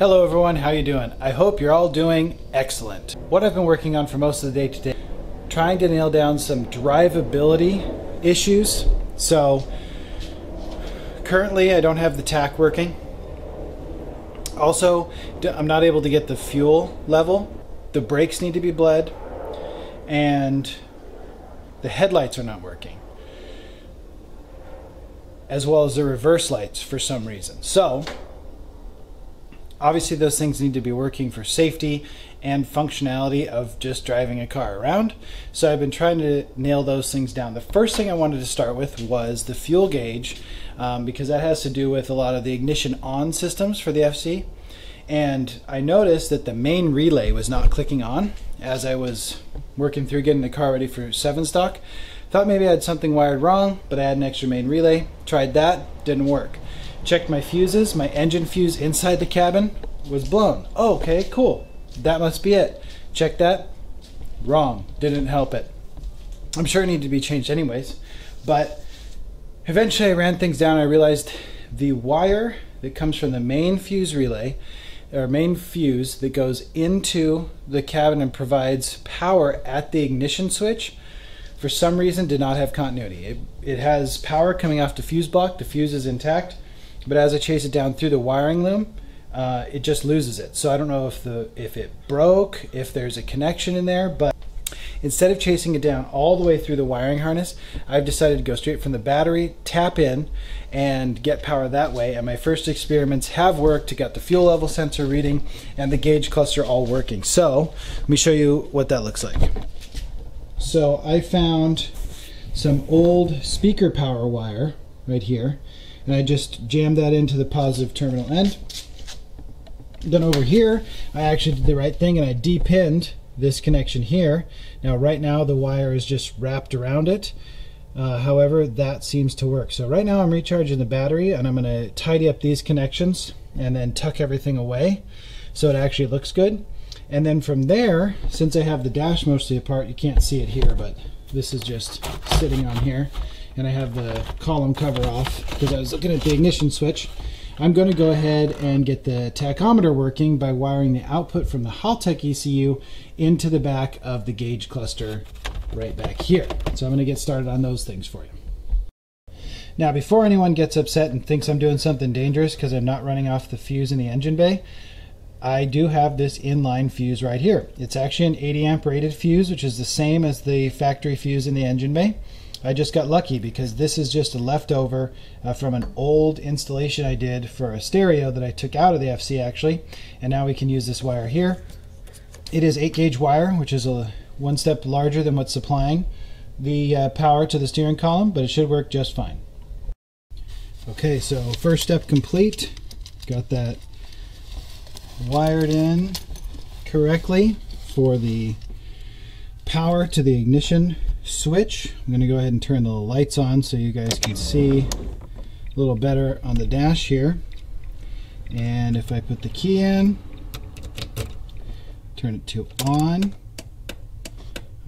Hello everyone, how you doing? I hope you're all doing excellent. What I've been working on for most of the day today, trying to nail down some drivability issues. So currently I don't have the tack working. Also, I'm not able to get the fuel level. The brakes need to be bled and the headlights are not working, as well as the reverse lights for some reason. So obviously those things need to be working for safety and functionality of just driving a car around. So I've been trying to nail those things down. The first thing I wanted to start with was the fuel gauge, because that has to do with a lot of the ignition on systems for the FC. And I noticed that the main relay was not clicking on as I was working through getting the car ready for 7 stock. Thought maybe I had something wired wrong, but I had an extra main relay. Tried that, didn't work. Checked my fuses, my engine fuse inside the cabin was blown. Oh, okay, cool. That must be it. Check that, wrong, didn't help it. I'm sure it needed to be changed anyways, but eventually I ran things down and I realized the wire that comes from the main fuse relay, or main fuse that goes into the cabin and provides power at the ignition switch, for some reason did not have continuity. It has power coming off the fuse block, the fuse is intact, but as I chase it down through the wiring loom, it just loses it. So I don't know if it broke, if there's a connection in there, but instead of chasing it down all the way through the wiring harness, I've decided to go straight from the battery, tap in, and get power that way. And my first experiments have worked. I got the fuel level sensor reading and the gauge cluster all working. So let me show you what that looks like. So I found some old speaker power wire right here, and I just jammed that into the positive terminal end. Then over here, I actually did the right thing and I depinned this connection here. Now right now the wire is just wrapped around it. However, that seems to work. So right now I'm recharging the battery and I'm gonna tidy up these connections and then tuck everything away so it actually looks good. And then from there, since I have the dash mostly apart, you can't see it here, but this is just sitting on here. And I have the column cover off because I was looking at the ignition switch. I'm going to go ahead and get the tachometer working by wiring the output from the Haltech ECU into the back of the gauge cluster right back here. So I'm going to get started on those things for you. Now, before anyone gets upset and thinks I'm doing something dangerous because I'm not running off the fuse in the engine bay, I do have this inline fuse right here. It's actually an 80 amp rated fuse, which is the same as the factory fuse in the engine bay. I just got lucky because this is just a leftover from an old installation I did for a stereo that I took out of the FC actually, and now we can use this wire here. It is 8-gauge wire, which is one step larger than what's supplying the power to the steering column, but it should work just fine. Okay, so first step complete. Got that wired in correctly for the power to the ignition switch. I'm going to go ahead and turn the lights on so you guys can see a little better on the dash here. And if I put the key in, turn it to on,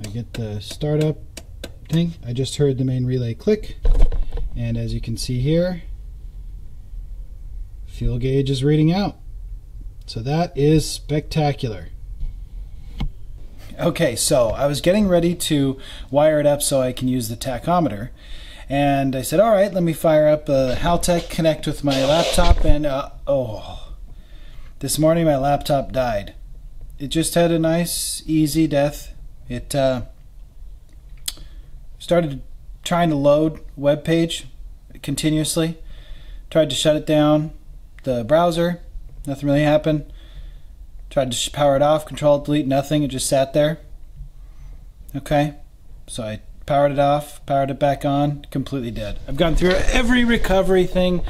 I get the startup thing. I just heard the main relay click, and as you can see here, fuel gauge is reading out. So that is spectacular. Okay, so I was getting ready to wire it up so I can use the tachometer, and I said, all right, let me fire up Haltech, connect with my laptop, and this morning my laptop died. It just had a nice, easy death. It started trying to load a web page continuously, tried to shut it down, the browser, nothing really happened. Tried to power it off, control, delete, nothing. It just sat there. Okay, so I powered it off, powered it back on, completely dead. I've gone through every recovery thing,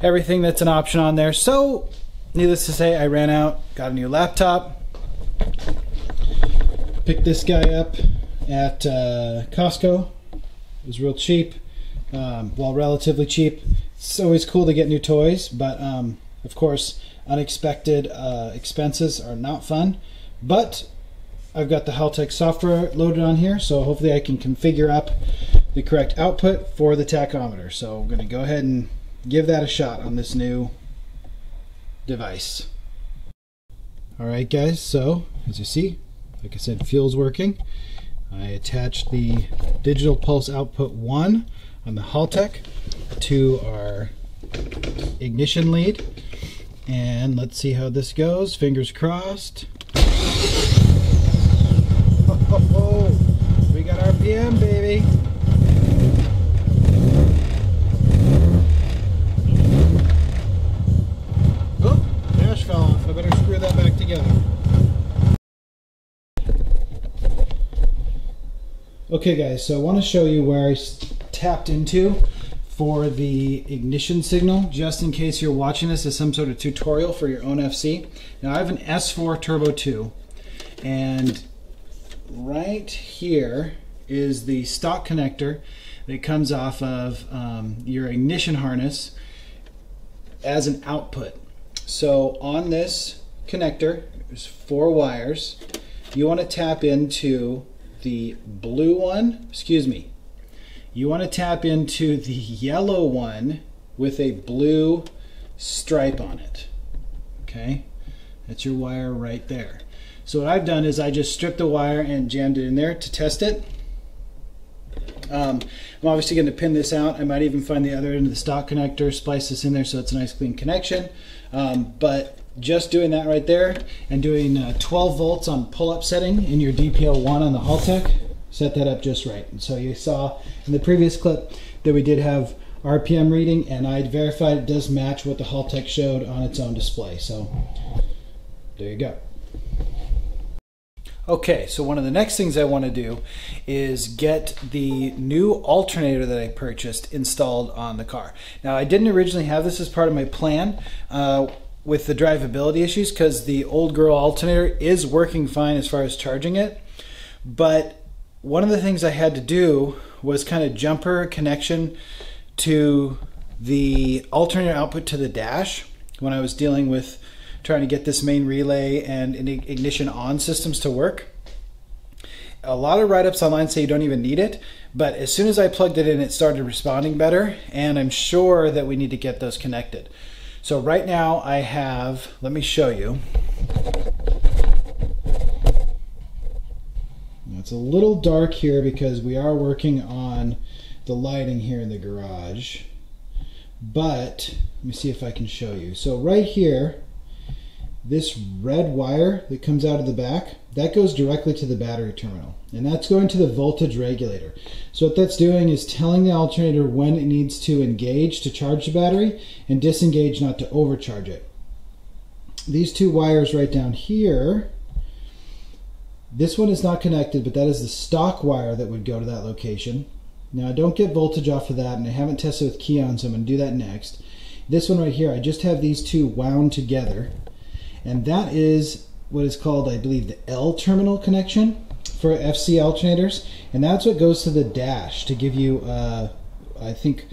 everything that's an option on there. So, needless to say, I ran out, got a new laptop, picked this guy up at Costco. It was real cheap, well, relatively cheap. It's always cool to get new toys, but of course, unexpected expenses are not fun, but I've got the Haltech software loaded on here, so hopefully I can configure up the correct output for the tachometer. So I'm going to go ahead and give that a shot on this new device. Alright guys, so as you see, like I said, fuel's working. I attached the digital pulse output 1 on the Haltech to our ignition lead, and let's see how this goes. Fingers crossed. Oh, we got RPM, baby. Oh, dash fell off. I better screw that back together. Okay guys, so I want to show you where I tapped into for the ignition signal, just in case you're watching this as some sort of tutorial for your own FC. Now I have an S4 Turbo 2, and right here is the stock connector that comes off of your ignition harness as an output. So on this connector, there's 4 wires. You want to tap into the blue one, you want to tap into the yellow one with a blue stripe on it. Okay, that's your wire right there. So what I've done is I just stripped the wire and jammed it in there to test it. I'm obviously going to pin this out. I might even find the other end of the stock connector, splice this in there so it's a nice clean connection. But just doing that right there and doing 12 volts on pull-up setting in your DPL-1 on the Haltech, set that up just right. And so you saw in the previous clip that we did have RPM reading, and I verified it does match what the Haltech showed on its own display. So there you go. Okay, so one of the next things I want to do is get the new alternator that I purchased installed on the car. Now I didn't originally have this as part of my plan with the drivability issues, because the old girl alternator is working fine as far as charging it, but one of the things I had to do was kind of jumper connection to the alternator output to the dash when I was dealing with trying to get this main relay and ignition on systems to work. A lot of write-ups online say you don't even need it, but as soon as I plugged it in, it started responding better, and I'm sure that we need to get those connected. So right now I have, let me show you. It's a little dark here because we are working on the lighting here in the garage, but let me see if I can show you. So right here, this red wire that comes out of the back, that goes directly to the battery terminal, and that's going to the voltage regulator. So what that's doing is telling the alternator when it needs to engage to charge the battery and disengage not to overcharge it. These two wires right down here, this one is not connected, but that is the stock wire that would go to that location. Now I don't get voltage off of that, and I haven't tested with key on, so I'm going to do that next. This one right here, I just have these two wound together, and that is what is called, I believe, the L terminal connection for FC alternators, and that's what goes to the dash to give you, I think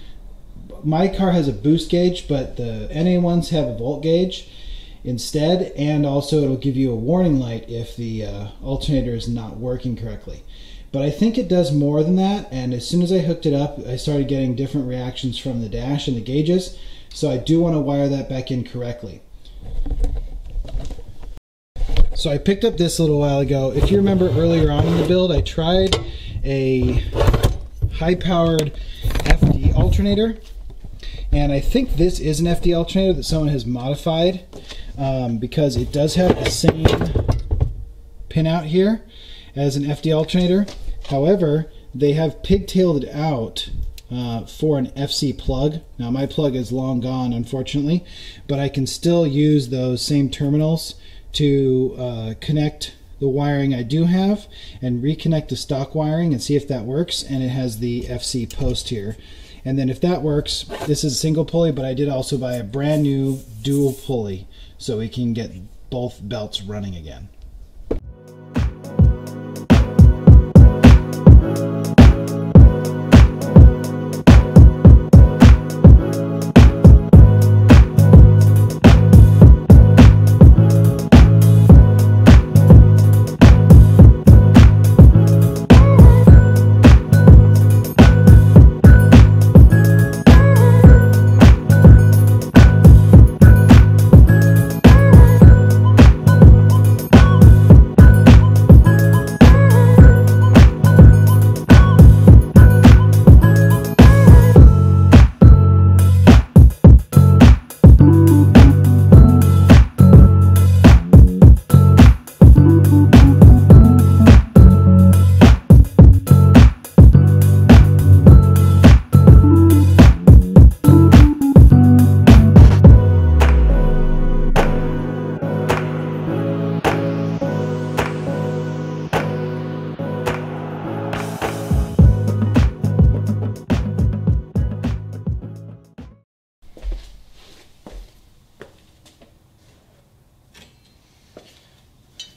my car has a boost gauge, but the NA ones have a volt gauge instead, and also it'll give you a warning light if the alternator is not working correctly. But I think it does more than that, and as soon as I hooked it up, I started getting different reactions from the dash and the gauges, so I do want to wire that back in correctly. So I picked up this a little while ago. If you remember earlier on in the build, I tried a high-powered FD alternator, and I think this is an FD alternator that someone has modified, because it does have the same pinout here as an FD alternator. However, they have pigtailed it out for an FC plug. Now my plug is long gone, unfortunately, but I can still use those same terminals to connect the wiring I do have and reconnect the stock wiring and see if that works. And it has the FC post here, and then if that works, this is a single pulley, but I did also buy a brand new dual pulley so we can get both belts running again.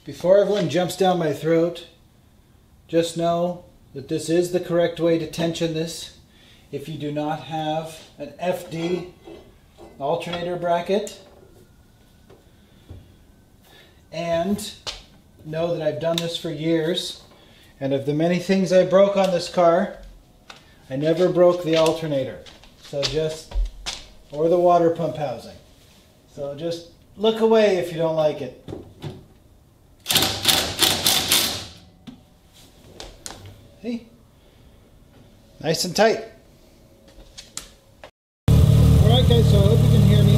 Before everyone jumps down my throat, just know that this is the correct way to tension this. If you do not have an FD alternator bracket, and know that I've done this for years, and of the many things I broke on this car, I never broke the alternator, so just, or the water pump housing. So just look away if you don't like it. Hey, nice and tight. Alright guys, so I hope you can hear me.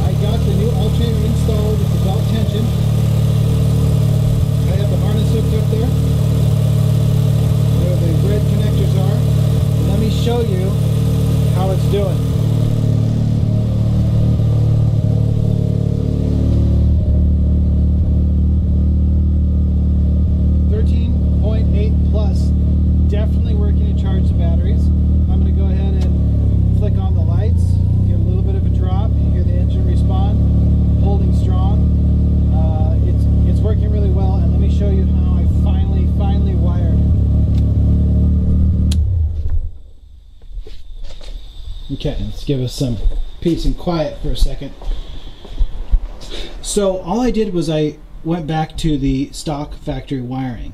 I got the new alternator installed. It's about tension. I have the harness hooked up there, where the red connectors are. Let me show you how it's doing. Okay, let's give us some peace and quiet for a second. So all I did was I went back to the stock factory wiring.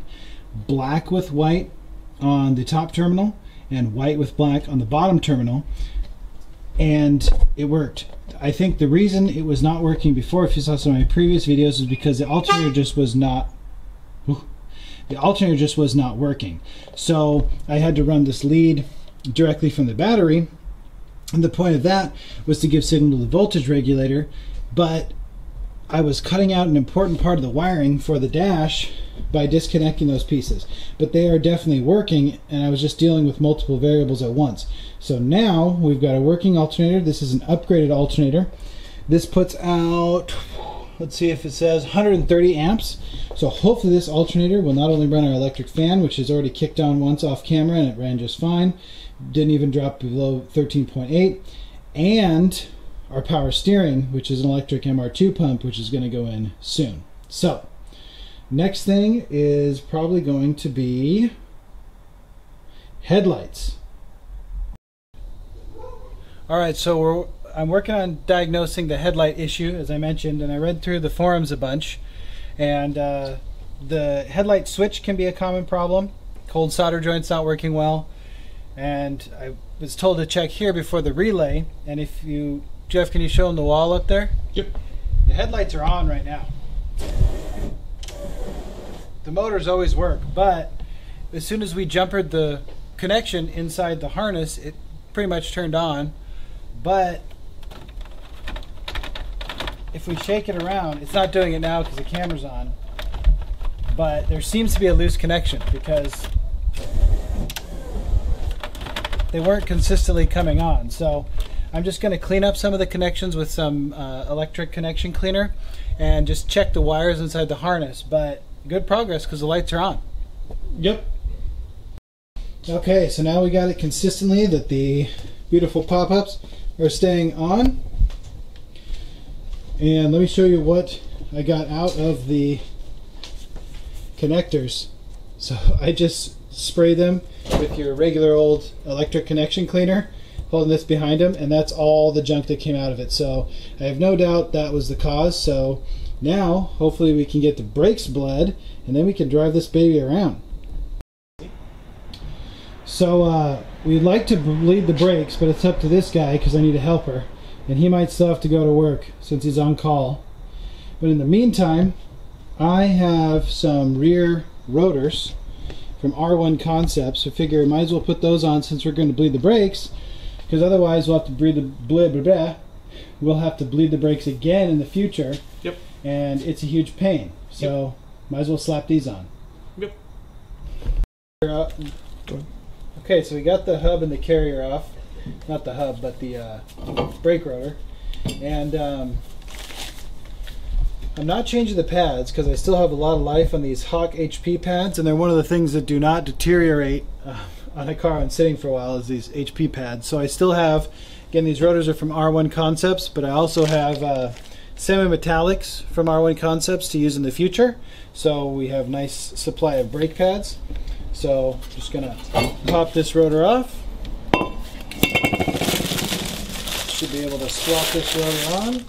Black with white on the top terminal and white with black on the bottom terminal, and it worked. I think the reason it was not working before, if you saw some of my previous videos, is because the alternator just was not working. So I had to run this lead directly from the battery. And the point of that was to give signal to the voltage regulator, but I was cutting out an important part of the wiring for the dash by disconnecting those pieces. But they are definitely working, and I was just dealing with multiple variables at once. So now we've got a working alternator. This is an upgraded alternator. This puts out, let's see if it says 130 amps. So hopefully this alternator will not only run our electric fan, which is already kicked on once off camera and it ran just fine. Didn't even drop below 13.8, and our power steering, which is an electric MR2 pump, which is going to go in soon. So next thing is probably going to be headlights. All right, so I'm working on diagnosing the headlight issue, as I mentioned, and I read through the forums a bunch, and the headlight switch can be a common problem. Cold solder joint's not working well. And I was told to check here before the relay. And if you, Jeff, can you show them the wall up there? Yep. The headlights are on right now. The motors always work, but as soon as we jumpered the connection inside the harness, it pretty much turned on. But if we shake it around, it's not doing it now because the camera's on, but there seems to be a loose connection because they weren't consistently coming on. So I'm just going to clean up some of the connections with some electric connection cleaner and just check the wires inside the harness. But good progress because the lights are on. Yep. Okay, so now we got it consistently that the beautiful pop-ups are staying on. And let me show you what I got out of the connectors. So I just spray them with your regular old electric connection cleaner, holding this behind them, and that's all the junk that came out of it. So I have no doubt that was the cause. So now hopefully we can get the brakes bled, and then we can drive this baby around. So we'd like to bleed the brakes, but it's up to this guy because I need a helper, and he might still have to go to work since he's on call. But in the meantime, I have some rear rotors from R1 Concepts. I figure I might as well put those on since we're going to bleed the brakes, because otherwise we'll have to bleed the brakes again in the future. Yep. And it's a huge pain. So yep, might as well slap these on. Yep. Okay, so we got the hub and the carrier off. Not the hub, but the brake rotor. And I'm not changing the pads because I still have a lot of life on these Hawk HP pads, and they're one of the things that do not deteriorate on a car when sitting for a while, is these HP pads. So I still have, again, these rotors are from R1 Concepts, but I also have semi-metallics from R1 Concepts to use in the future. So we have nice supply of brake pads. So just gonna pop this rotor off. Should be able to swap this rotor on.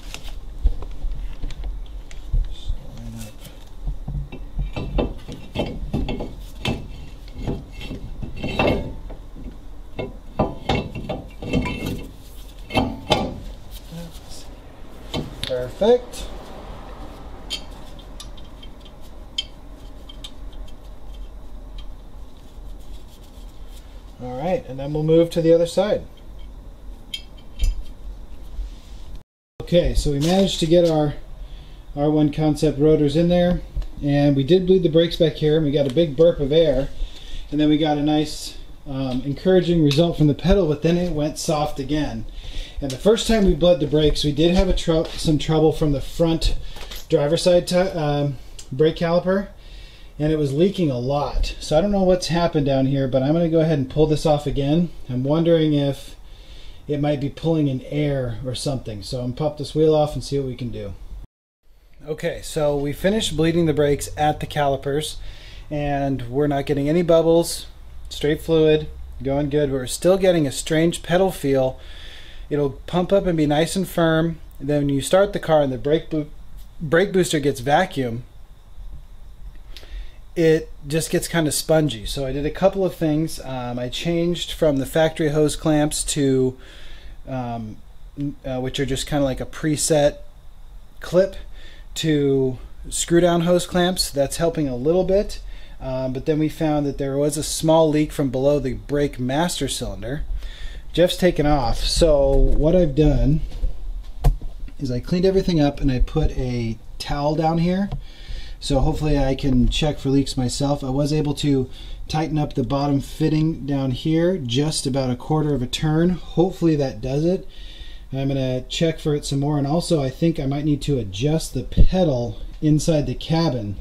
Perfect. All right, and then we'll move to the other side. Okay, so we managed to get our R1 Concept rotors in there, and we did bleed the brakes back here, and we got a big burp of air, and then we got a nice encouraging result from the pedal, but then it went soft again. And the first time we bled the brakes, we did have some trouble from the front driver side brake caliper, and it was leaking a lot. So I don't know what's happened down here, but I'm going to go ahead and pull this off again. I'm wondering if it might be pulling in air or something. So I'm going to pop this wheel off and see what we can do. Okay, so we finished bleeding the brakes at the calipers, and we're not getting any bubbles, straight fluid, going good. But we're still getting a strange pedal feel. It'll pump up and be nice and firm. And then when you start the car and the brake booster gets vacuum, it just gets kind of spongy. So I did a couple of things. I changed from the factory hose clamps to, which are just kind of like a preset clip, to screw down hose clamps. That's helping a little bit. But then we found that there was a small leak from below the brake master cylinder. Jeff's taken off, so what I've done is I cleaned everything up and I put a towel down here, so hopefully I can check for leaks myself. I was able to tighten up the bottom fitting down here just about a quarter of a turn. Hopefully that does it. I'm gonna check for it some more, and also I think I might need to adjust the pedal inside the cabin.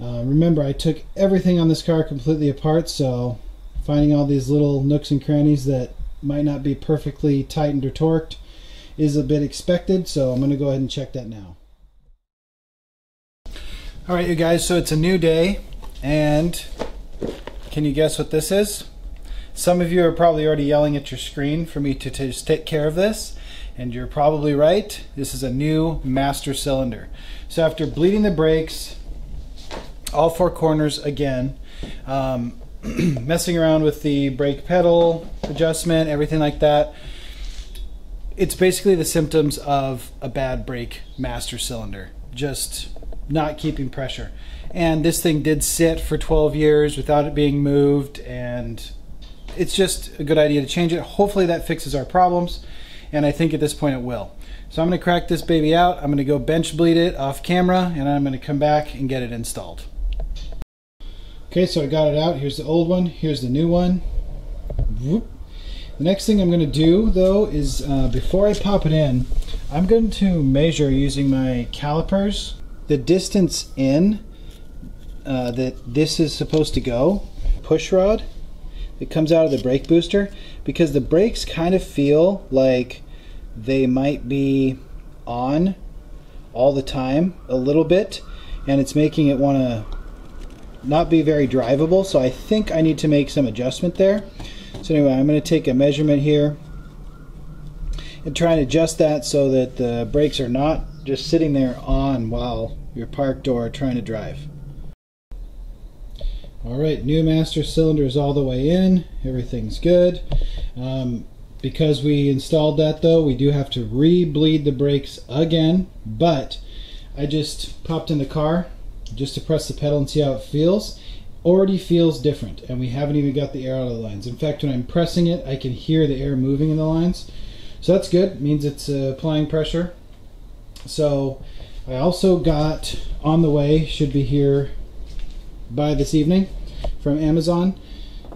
Remember, I took everything on this car completely apart, so finding all these little nooks and crannies that might not be perfectly tightened or torqued is a bit expected, so I'm going to go ahead and check that now. All right, you guys, so it's a new day, and can you guess what this is? Some of you are probably already yelling at your screen for me to just take care of this, and you're probably right. This is a new master cylinder. So after bleeding the brakes, all four corners again, messing around with the brake pedal adjustment, everything like that, it's basically the symptoms of a bad brake master cylinder, just not keeping pressure. And this thing did sit for 12 years without it being moved, and it's just a good idea to change it. Hopefully that fixes our problems, and I think at this point it will. So I'm going to crack this baby out, I'm going to go bench bleed it off camera, and I'm going to come back and get it installed. Okay, so I got it out. Here's the old one, here's the new one. Whoop. The next thing I'm going to do, though, is before I pop it in, I'm going to measure using my calipers the distance in that this is supposed to go, push rod, that comes out of the brake booster, because the brakes kind of feel like they might be on all the time a little bit, and it's making it want to not be very drivable, so I think I need to make some adjustment there. So anyway, I'm going to take a measurement here and try and adjust that so that the brakes are not just sitting there on while you're parked or trying to drive. Alright, new master cylinder is all the way in, everything's good. Because we installed that, though, we do have to re-bleed the brakes again, but I just popped in the car just to press the pedal and see how it feels. Already feels different, and we haven't even got the air out of the lines. In fact, when I'm pressing it, I can hear the air moving in the lines. So that's good. It means it's applying pressure. So I also got on the way, should be here by this evening, from Amazon,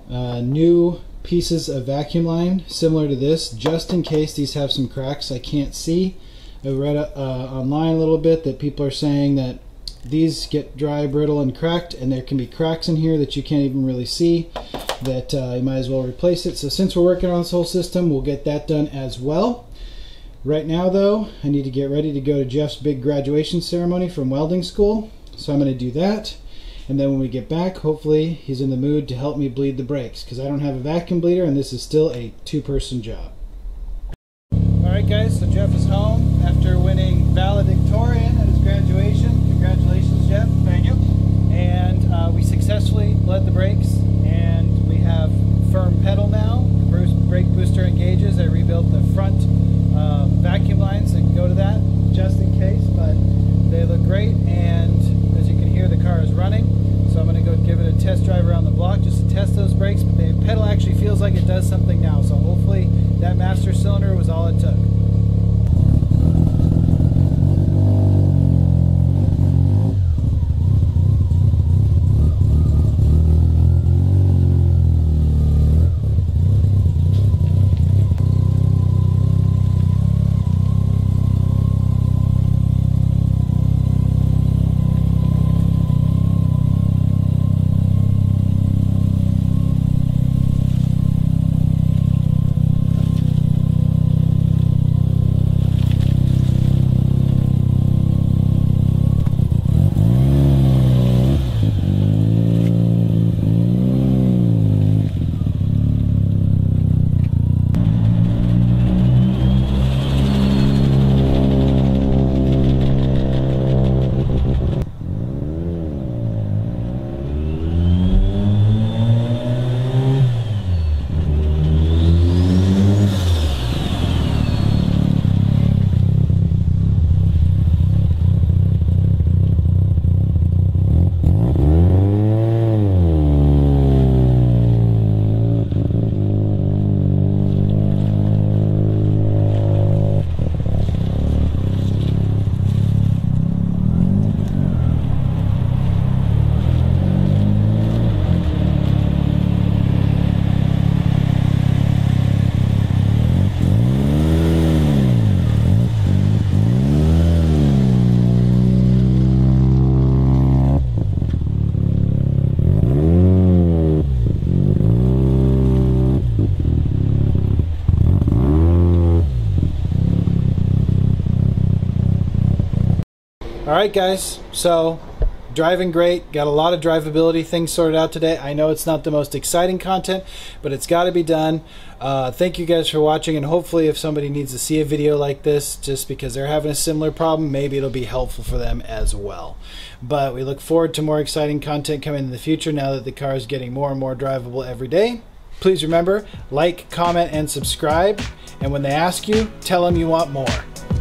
new pieces of vacuum line similar to this, just in case these have some cracks I can't see. I read online a little bit that people are saying that these get dry, brittle, and cracked, and there can be cracks in here that you can't even really see, that you might as well replace it. So since we're working on this whole system, we'll get that done as well. Right now though, I need to get ready to go to Jeff's big graduation ceremony from welding school, so I'm going to do that, and then when we get back, hopefully he's in the mood to help me bleed the brakes, because I don't have a vacuum bleeder and this is still a two-person job. Alright guys, so Jeff is home after winning valedictorian at his graduation. Congratulations, Jeff. Thank you. And we successfully bled the brakes, and we have firm pedal now. The brake booster engages. I rebuilt the front vacuum lines that go to that, just in case, but they look great, and as you can hear, the car is running. So I'm going to go give it a test drive around the block just to test those brakes, but the pedal actually feels like it does something now, so hopefully that master cylinder was all it took. Alright guys, so driving great, got a lot of drivability things sorted out today. I know it's not the most exciting content, but it's got to be done. Thank you guys for watching, and hopefully if somebody needs to see a video like this just because they're having a similar problem, maybe it'll be helpful for them as well. But we look forward to more exciting content coming in the future now that the car is getting more and more drivable every day. Please remember, like, comment, and subscribe, and when they ask you, tell them you want more.